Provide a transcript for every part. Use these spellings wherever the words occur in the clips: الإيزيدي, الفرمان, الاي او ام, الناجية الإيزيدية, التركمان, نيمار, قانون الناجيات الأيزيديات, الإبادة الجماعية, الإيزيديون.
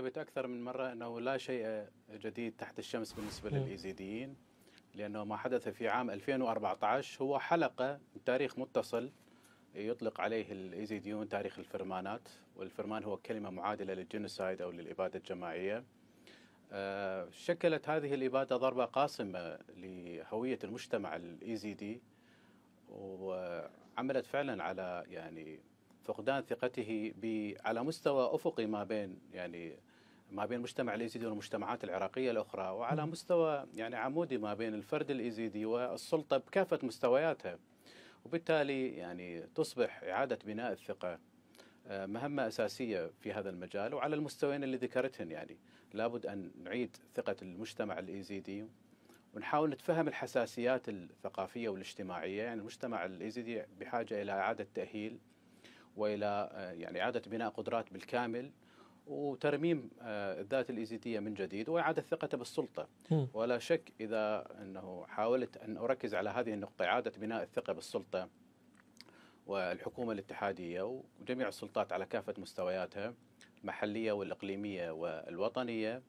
ثبت أكثر من مرة أنه لا شيء جديد تحت الشمس بالنسبة للإيزيديين، لأنه ما حدث في عام 2014 هو حلقة من تاريخ متصل يطلق عليه الإيزيديون تاريخ الفرمانات. والفرمان هو كلمة معادلة للجينوسايد أو للإبادة الجماعية. شكلت هذه الإبادة ضربة قاصمة لهوية المجتمع الإيزيدي، وعملت فعلا على يعني فقدان ثقته على مستوى أفقي ما بين المجتمع الإيزيدي والمجتمعات العراقية الأخرى، وعلى مستوى يعني عمودي ما بين الفرد الإيزيدي والسلطة بكافة مستوياتها. وبالتالي يعني تصبح إعادة بناء الثقة مهمة أساسية في هذا المجال، وعلى المستويين اللي ذكرتهن يعني لابد أن نعيد ثقة المجتمع الإيزيدي ونحاول نتفهم الحساسيات الثقافية والاجتماعية. يعني المجتمع الإيزيدي بحاجة إلى إعادة تأهيل وإلى يعني إعادة بناء قدرات بالكامل وترميم الذات الإيزيدية من جديد وإعادة ثقته بالسلطة. ولا شك إذا أنه حاولت أن أركز على هذه النقطة، إعادة بناء الثقة بالسلطة والحكومة الاتحادية وجميع السلطات على كافة مستوياتها المحلية والإقليمية والوطنية.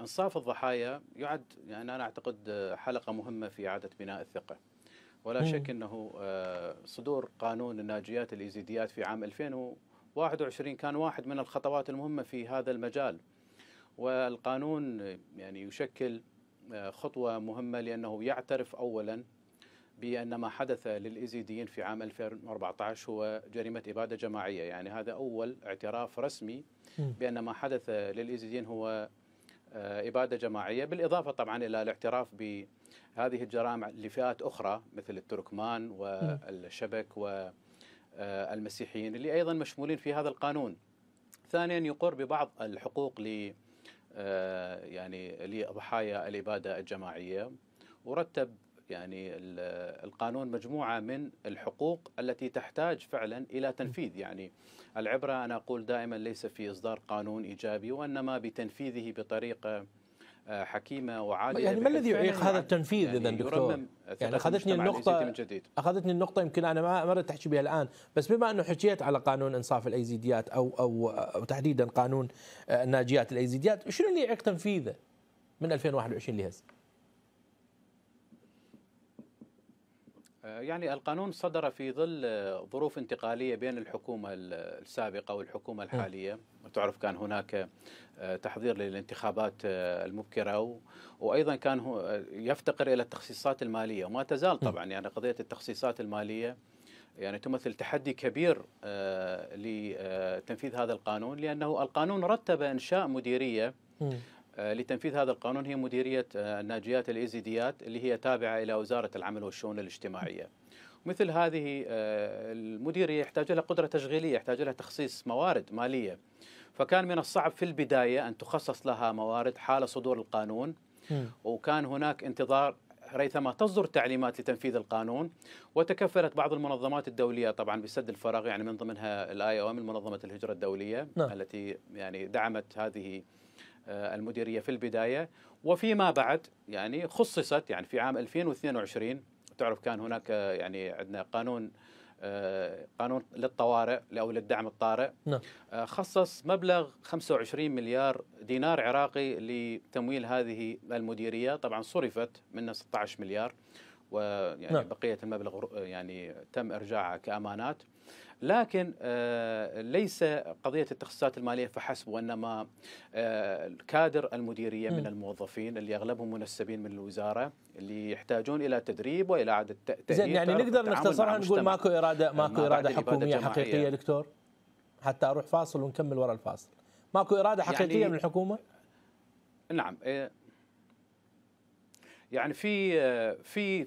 إنصاف الضحايا يعد يعني أنا أعتقد حلقة مهمة في إعادة بناء الثقة. ولا شك أنه صدور قانون الناجيات الايزيديات في عام 2021 كان واحد من الخطوات المهمة في هذا المجال. والقانون يعني يشكل خطوة مهمة لأنه يعترف أولا بأن ما حدث للإيزيديين في عام 2014 هو جريمة إبادة جماعية. يعني هذا أول اعتراف رسمي بأن ما حدث للإيزيديين هو إبادة جماعية، بالإضافة طبعا إلى الاعتراف بهذه الجرائم لفئات أخرى مثل التركمان والشبك والمسيحيين اللي أيضا مشمولين في هذا القانون. ثانيا يقر ببعض الحقوق لضحايا الإبادة الجماعية، ورتب يعني القانون مجموعة من الحقوق التي تحتاج فعلا إلى تنفيذ. يعني العبرة أنا أقول دائما ليس في إصدار قانون إيجابي، وإنما بتنفيذه بطريقة حكيمة وعادلة. يعني ما الذي يعيق هذا التنفيذ إذا دكتور؟ يعني أخذتني النقطة يمكن أنا ما مرت تحكي بها الآن، بس بما أنه حكيت على قانون إنصاف الأيزيديات أو تحديدا قانون الناجيات الأيزيديات، شنو اللي يعيق تنفيذه من 2021 لهسه؟ يعني القانون صدر في ظل ظروف انتقالية بين الحكومة السابقة والحكومة الحالية. تعرف كان هناك تحضير للانتخابات المبكرة، وأيضا كان يفتقر إلى التخصيصات المالية، وما تزال طبعا يعني قضية التخصيصات المالية يعني تمثل تحدي كبير لتنفيذ هذا القانون، لأنه القانون رتب إنشاء مديرية لتنفيذ هذا القانون، هي مديرية الناجيات الإيزيديات اللي هي تابعة إلى وزارة العمل والشؤون الاجتماعية. مثل هذه المديرية يحتاج لها قدرة تشغيلية، يحتاج لها تخصيص موارد مالية، فكان من الصعب في البداية أن تخصص لها موارد حال صدور القانون، وكان هناك انتظار ريثما تصدر تعليمات لتنفيذ القانون. وتكفلت بعض المنظمات الدولية طبعا بسد الفراغ، يعني من ضمنها الاي او ام منظمة الهجرة الدولية التي يعني دعمت هذه المديرية في البداية. وفيما بعد يعني خصصت يعني في عام 2022 تعرف كان هناك يعني عندنا قانون للطوارئ أو للدعم الطارئ، خصص مبلغ 25 مليار دينار عراقي لتمويل هذه المديرية. طبعا صرفت منها 16 مليار ويعني بقية المبلغ يعني تم إرجاعها كأمانات. لكن ليس قضية التخصيصات المالية فحسب، وإنما كادر المديرية من الموظفين اللي أغلبهم منسبين من الوزارة اللي يحتاجون إلى تدريب وإلى إعادة تأهيل. يعني نقدر نختصرها نقول ماكو إرادة حكومية حقيقية دكتور، حتى أروح فاصل ونكمل وراء الفاصل. ماكو إرادة حقيقية يعني من الحكومة؟ نعم، يعني في في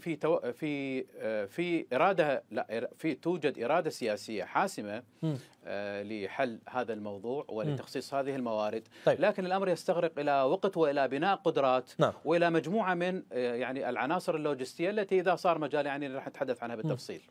في في إرادة، لا في توجد إرادة سياسية حاسمة لحل هذا الموضوع ولتخصيص هذه الموارد. طيب. لكن الأمر يستغرق إلى وقت وإلى بناء قدرات وإلى مجموعة من يعني العناصر اللوجستية التي إذا صار مجال يعني راح نتحدث عنها بالتفصيل.